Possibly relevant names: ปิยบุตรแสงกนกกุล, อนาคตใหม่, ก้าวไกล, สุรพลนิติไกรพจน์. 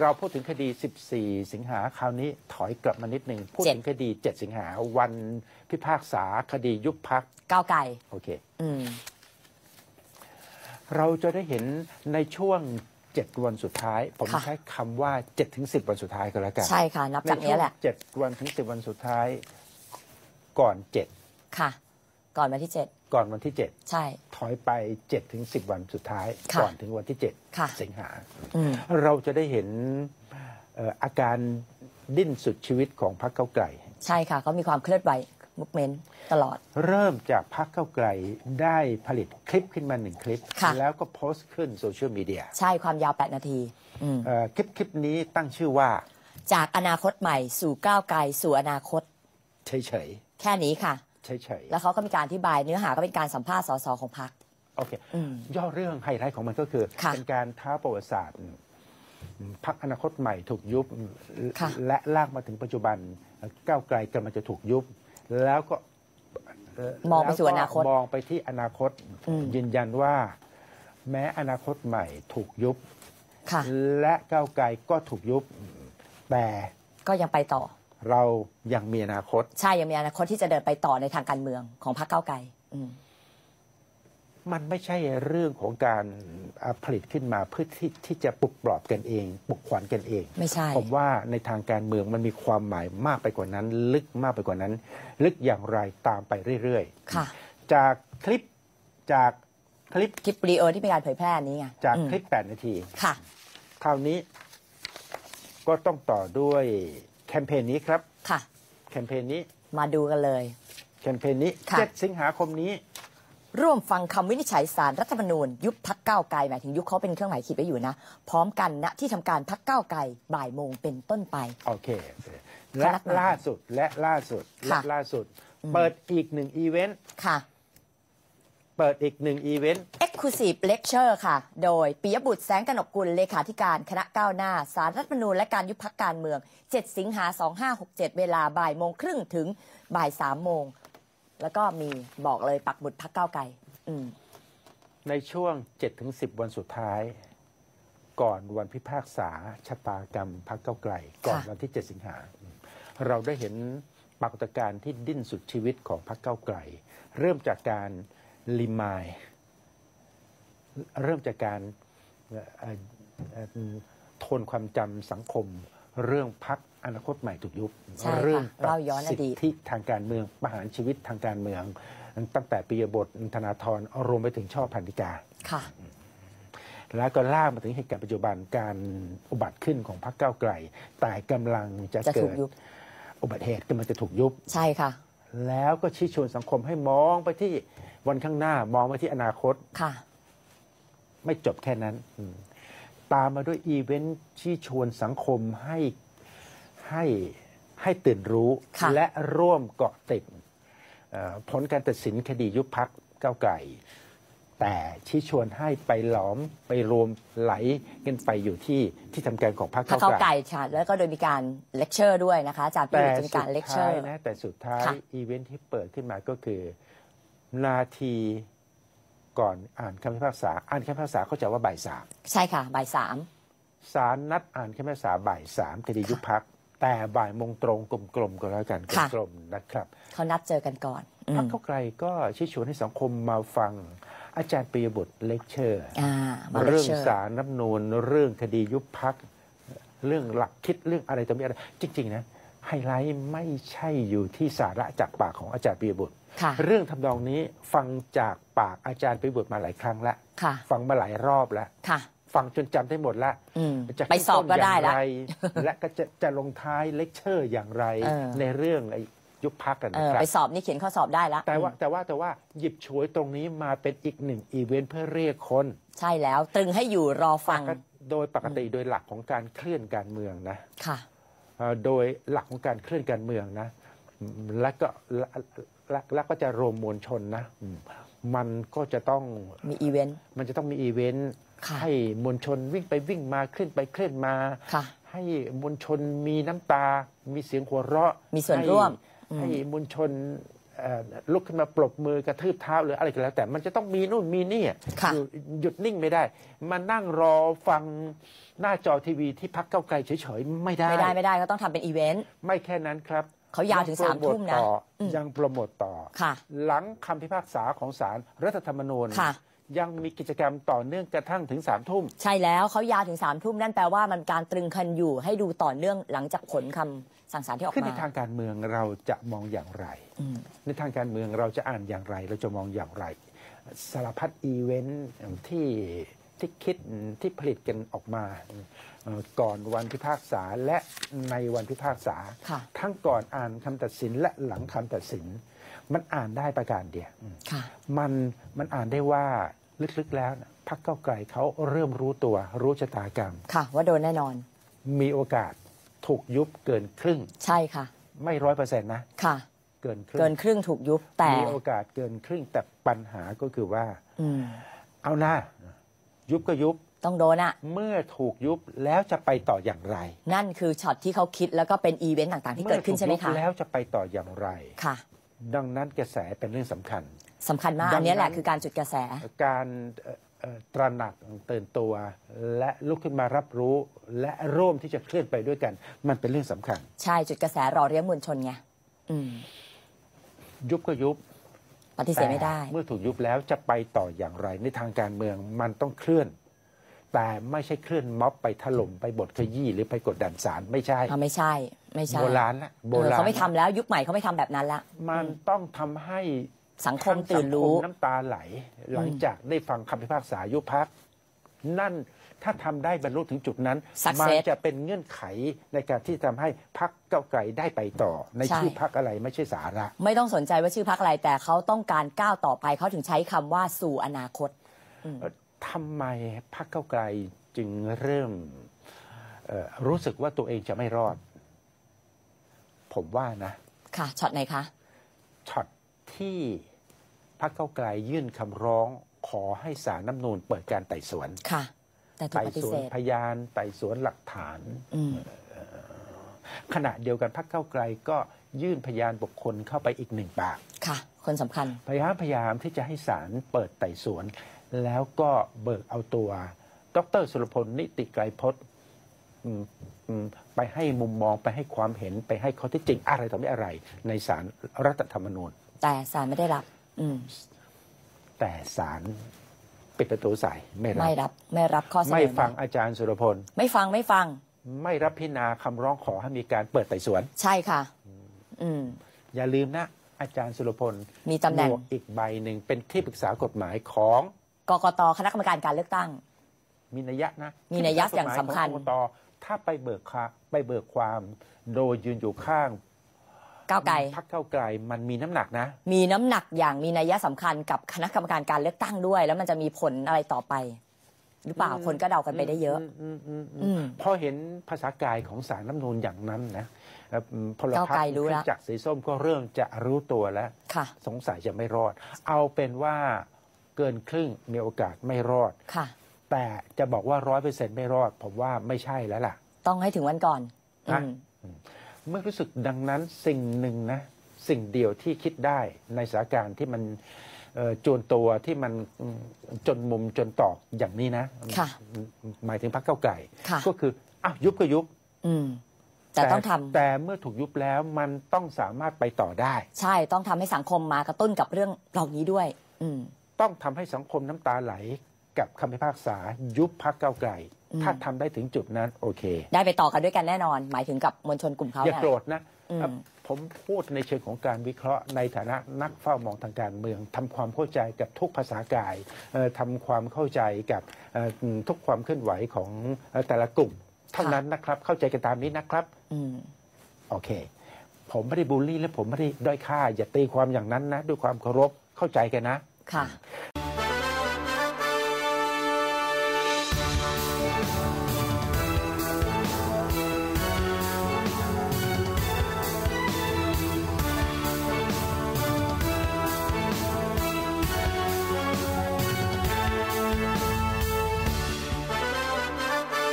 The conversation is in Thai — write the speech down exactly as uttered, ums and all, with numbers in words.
เราพูดถึงคดีสิบสี่สิงหาคราวนี้ถอยกลับมานิดหนึ่งพูดถึงคดีเจ็ดสิงหาวันพิพากษาคดียุบพรรคก้าวไกลโอเคเราจะได้เห็นในช่วงเจ็ดวันสุดท้ายผมใช้คำว่า เจ็ดถึงสิบ วันสุดท้ายก็แล้วกันใช่ค่ะนับจากนี้แหละเจ็ดวันถึงสิบวันสุดท้ายก่อนเจ็ดค่ะก่อนวันที่เจ็ดก่อนวันที่เจ็ดใช่ถอยไป เจ็ดถึงสิบ วันสุดท้ายก่อนถึงวันที่เจ็ดสิงหาเราจะได้เห็นอาการดิ้นสุดชีวิตของพรรคก้าวไกลใช่ค่ะเขามีความเคลื่อนไหวมุกเมนตลอดเริ่มจากพรรคก้าวไกลได้ผลิตคลิปขึ้นมาหนึ่งคลิปแล้วก็โพสต์ขึ้นโซเชียลมีเดียใช่ความยาวแปดนาทีคลิปคลิปนี้ตั้งชื่อว่าจากอนาคตใหม่สู่ก้าวไกลสู่อนาคตเฉยๆแค่นี้ค่ะเฉยๆแล้วเขาก็มีการอธิบายเนื้อหาก็เป็นการสัมภาษณ์สสของพรรคโอเคย่อเรื่องไฮไลท์ของมันก็คือเป็นการท้าประวัติศาสตร์พรรคอนาคตใหม่ถูกยุบและลากมาถึงปัจจุบันก้าวไกลกำลังจะถูกยุบแล้วก็มองไปสู่อนาคตมองไปที่อนาคตยืนยันว่าแม้อนาคตใหม่ถูกยุบและก้าวไกลก็ถูกยุบแต่ก็ยังไปต่อเรายังมีอนาคตใช่ยังมีอนาคตที่จะเดินไปต่อในทางการเมืองของพรรคก้าวไกลมันไม่ใช่เรื่องของการผลิตขึ้นมาเพื่อที่ที่จะปลุกปลอบกันเองปลุกขวัญกันเองไม่ใช่ผมว่าในทางการเมืองมันมีความหมายมากไปกว่านั้นลึกมากไปกว่านั้นลึกอย่างไรตามไปเรื่อยๆค่ะจากคลิปจากคลิปคลิปวิดีโอที่เป็นการเผยแพร่นี้ไงจากคลิปแปดนาทีค่ะคราวนี้ก็ต้องต่อด้วยแคมเปญนี้ครับค่ะแคมเปญนี้มาดูกันเลยแคมเปญนี้เจ็ดสิงหาคมนี้ร่วมฟังคำวินิจฉัยศาลรัฐธรรมนูญยุบพรรคก้าวไกลหมายถึงยุบเขาเป็นเครื่องหมายขีดไว้อยู่นะพร้อมกันณที่ทำการพรรคก้าวไกลบ่ายโมงเป็นต้นไปโอเคและล่าสุดและล่าสุดและล่าสุดเปิดอีกหนึ่งอีเวนต์ค่ะเปิดอีกหนึ่งอีเวนต์ Exclusive Lecture ค่ะโดยปิยบุตรแสงกนกกุลเลขาธิการคณะก้าวหน้าศาลรัฐธรรมนูญและการยุบพรรคการเมืองเจ็ดสิงหาสองห้าหกเจ็ดเวลาบ่ายโมงครึ่งถึงบ่ายสามโมงแล้วก็มีบอกเลยปักบุตรพรรคก้าวไกลในช่วง เจ็ดถึงสิบ วันสุดท้ายก่อนวันพิพากษาชะตากรรมพรรคก้าวไกลก่อนวันที่เจ็ดสิงหาเราได้เห็นปรากฏการณ์ที่ดิ้นสุดชีวิตของพรรคก้าวไกลเริ่มจากการลิมายเริ่มจากการทวนความจำสังคมเรื่องพรรคอนาคตใหม่ถูกยุบเรื่องเล่าย้อนอดีตที่ทางการเมืองประหารชีวิตทางการเมืองตั้งแต่ปิยบุตรธนาธรรวมไปถึงช่อพันธิกาค่ะแล้วก็ล่ามาถึงเหตุการณ์ปัจจุบันการอุบัติขึ้นของพรรคก้าวไกลแต่กำลังจะเกิดอุบัติเหตุกำลังจะถูกยุบใช่ค่ะแล้วก็ชี้ชวนสังคมให้มองไปที่วันข้างหน้ามองไปที่อนาคตค่ะไม่จบแค่นั้นตามมาด้วยอีเวนต์ชี้ชวนสังคมให้ให้ให้ตื่นรู้และร่วมเกาะติดผลการตัดสินคดียุบพรรคก้าวไกลแต่ชี้ชวนให้ไปหลอมไปรวมไหลกันไปอยู่ที่ที่ทำการของพรรคก้าวไกลค่ะแล้วก็โดยมีการเลคเชอร์ด้วยนะคะอาจารย์จะมีการเลคเชอร์นะแต่สุดท้ายอีเวนต์ที่เปิดขึ้นมาก็คือนาทีก่อนอ่านคำพิพากษาอ่านคำพิพากษาเขาจะว่าบ่ายสามใช่ค่ะบ่ายสามศาลนัดอ่านคำพิพากษาบ่ายสามคดียุบพรรคแต่บ่ายโมงตรงกลมๆก็แล้วกันกลมๆนะครับเขานัดเจอกันก่อนพรรคก้าวไกลก็ชี้ชวนให้สังคมมาฟังอาจารย์ปิยบุตรเลคเชอร์เรื่องศาลรัฐธรรมนูญเรื่องคดียุบพรรคเรื่องหลักคิดเรื่องอะไรต่อมีอะไรจริงๆนะไฮไลท์ไม่ใช่อยู่ที่สาระจากปากของอาจารย์ปิยบุตรเรื่องทำนองนี้ฟังจากปากอาจารย์ปิยบุตรมาหลายครั้งแล้วฟังมาหลายรอบแล้วฟังจนจำได้หมดแล้วจะไปสอบก็ได้แล้วและก็จะจะลงท้ายเลคเชอร์อย่างไรในเรื่องยุบพรรคกันนะครับไปสอบนี่เขียนข้อสอบได้แล้วแต่ว่าแต่ว่าแต่ว่าหยิบฉวยตรงนี้มาเป็นอีกหนึ่งอีเวนต์เพื่อเรียกคนใช่แล้วตรึงให้อยู่รอฟังโดยปกติโดยหลักของการเคลื่อนการเมืองนะค่ะโดยหลักของการเคลื่อนการเมืองนะและก็และก็จะรวมมวลชนนะมันก็จะต้องมีอีเวนต์มันจะต้องมีอีเวนต์ให้มวลชนวิ่งไปวิ่งมาเคลื่อนไปเคลื่อนมาให้มวลชนมีน้ำตามีเสียงหัวเราะมีส่วนร่วมให้มวลชน ลุกขึ้นมาปรบมือกระทืบเท้าหรืออะไรก็แล้วแต่มันจะต้องมีนู่นมีนี่หยุดนิ่งไม่ได้มานั่งรอฟังหน้าจอทีวีที่พรรคก้าวไกลเฉยๆไม่ได้ไม่ได้ไม่ได้เขาต้องทำเป็นอีเวนต์ไม่แค่นั้นครับเขายาวถึงสามทุ่มนะยังโปรโมตต่อหลังคำพิพากษาของศาลรัฐธรรมนูญยังมีกิจกรรมต่อเนื่องกระทั่งถึงสามทุ่มใช่แล้วเขายาวถึงสามทุ่มนั่นแปลว่ามันการตรึงคันอยู่ให้ดูต่อเนื่องหลังจากผลคำสั่งศาลที่ออกมาขึ้นในทางการเมืองเราจะมองอย่างไรในทางการเมืองเราจะอ่านอย่างไรเราจะมองอย่างไรสารพัดอีเวนต์ที่ที่คิดที่ผลิตกันออกมาก่อนวันพิพากษาและในวันพิพากษาทั้งก่อนอ่านคำตัดสินและหลังคำตัดสินมันอ่านได้ประการเดียวมันมันอ่านได้ว่าลึกๆแล้วพรรคก้าวไกลเขาเริ่มรู้ตัวรู้ชะตากรรมค่ะว่าโดนแน่นอนมีโอกาสถูกยุบเกินครึ่งใช่ค่ะไม่ร้อยเปอร์เซ็นต์นะค่ะเกินครึ่งเกินครึ่งถูกยุบแต่มีโอกาสเกินครึ่งแต่ปัญหาก็คือว่าเอาหน้ายุบก็ยุบต้องโดนอะเมื่อถูกยุบแล้วจะไปต่ออย่างไรนั่นคือช็อตที่เขาคิดแล้วก็เป็นอีเวนต์ต่างๆที่เกิดขึ้นใช่ไหมคะแล้วจะไปต่ออย่างไรค่ะดังนั้นกระแสเป็นเรื่องสำคัญสำคัญมากอันนี้แหละคือการจุดกระแสการตระหนักตื่นตัวและลุกขึ้นมารับรู้และร่วมที่จะเคลื่อนไปด้วยกันมันเป็นเรื่องสำคัญใช่จุดกระแสรอเรียกมวลชนไงยุบก็ยุบปฏิเสธไม่ได้เมื่อถูกยุบแล้วจะไปต่ออย่างไรในทางการเมืองมันต้องเคลื่อนแต่ไม่ใช่เคลื่อนม็อบไปถล่มไปบดขยี้หรือไปกดดันศาลไม่ใช่ไม่ใช่ไม่ใช่โบราณละโบราณเขาไม่ทำแล้วยุคใหม่เขาไม่ทำแบบนั้นละมันต้องทำให้สังคมตื่นรู้น้ำตาไหลหลังจากได้ฟังคำพิพากษายุบพรรคนั่นถ้าทำได้บรรลุถึงจุดนั้นมันจะเป็นเงื่อนไขในการที่ทำให้พรรคก้าวไกลได้ไปต่อในชื่อพรรคอะไรไม่ใช่สาระไม่ต้องสนใจว่าชื่อพรรคอะไรแต่เขาต้องการก้าวต่อไปเขาถึงใช้คำว่าสู่อนาคตทำไมพรรคก้าวไกลจึงเริ่มรู้สึกว่าตัวเองจะไม่รอดผมว่านะค่ะช็อตไหนคะช็อตที่พรรคก้าวไกลยื่นคำร้องขอให้ศาลน้ำนูนเปิดการไต่สวนค่ะแต่ไต่สวนพยานไต่สวนหลักฐานขณะเดียวกันพรรคก้าวไกลก็ยื่นพยานบุคคลเข้าไปอีกหนึ่งปากค่ะคนสำคัญพยายามพยายามที่จะให้ศาลเปิดไต่สวนแล้วก็เบิกเอาตัวดร.สุรพลนิติไกรพจน์ไปให้มุมมองไปให้ความเห็นไปให้ข้อเท็จจริงอะไรต่อไม่อะไรในศาลรัฐธรรมนูญแต่ศาลไม่ได้รับแต่ศาลปิดประตูใส่ไม่รับไม่รับไม่รับข้อเสนอไม่ฟังอาจารย์สุรพลไม่ฟังไม่ฟังไม่รับพิจารณาคำร้องขอให้มีการเปิดไต่สวนใช่ค่ะอืมอย่าลืมนะอาจารย์สุรพลมีตำแหน่งอีกใบหนึ่งเป็นที่ปรึกษากฎหมายของกกตคณะกรรมการการเลือกตั้งมีนัยยะนะมีนัยยะอย่างสำคัญกกตถ้าไปเบิกไปเบิกความโดยยืนอยู่ข้างก้าวไกลพรรคก้าวไกลมันมีน้ำหนักนะมีน้ำหนักอย่างมีนัยยะสำคัญกับคณะกรรมการการเลือกตั้งด้วยแล้วมันจะมีผลอะไรต่อไปหรือเปล่าคนก็เดากันไปได้เยอะพอเห็นภาษากายของศาลน้ำนูนอย่างนั้นนะพลพรรคจากสีส้มก็เริ่มจะรู้ตัวแล้วสงสัยจะไม่รอดเอาเป็นว่าเกินครึ่งมีโอกาสไม่รอดค่ะแต่จะบอกว่าร้อยเปอร์เซ็นต์ไม่รอดผมว่าไม่ใช่แล้วล่ะต้องให้ถึงวันก่อนนะเมื่อรู้สึกดังนั้นสิ่งหนึ่งนะสิ่งเดียวที่คิดได้ในสถานการณ์ที่มันจวนตัวที่มันจนมุมจนตอกอย่างนี้นะหมายถึงพรรคก้าวไกลก็คืออ้าวยุบก็ยุบแต่ต้องทำแต่เมื่อถูกยุบแล้วมันต้องสามารถไปต่อได้ใช่ต้องทำให้สังคมมากระตุ้นกับเรื่องเหล่านี้ด้วยอืต้องทำให้สังคมน้ำตาไหลกับคำพิพากษายุบพรรคก้าวไกลถ้าทำได้ถึงจุดนั้นโอเคได้ไปต่อกันด้วยกันแน่นอนหมายถึงกับมวลชนกลุ่มเขาอย่าโกรธนะผมพูดในเชิงของการวิเคราะห์ในฐานะนักเฝ้ามองทางการเมืองทำความเข้าใจกับทุกภาษากายทำความเข้าใจกับทุกความเคลื่อนไหวของแต่ละกลุ่มเท่านั้นนะครับเข้าใจกันตามนี้นะครับโอเคผมไม่ได้บูลลี่และผมไม่ได้ด้อยค่าอย่าตีความอย่างนั้นนะด้วยความเคารพเข้าใจกันนะค่ะ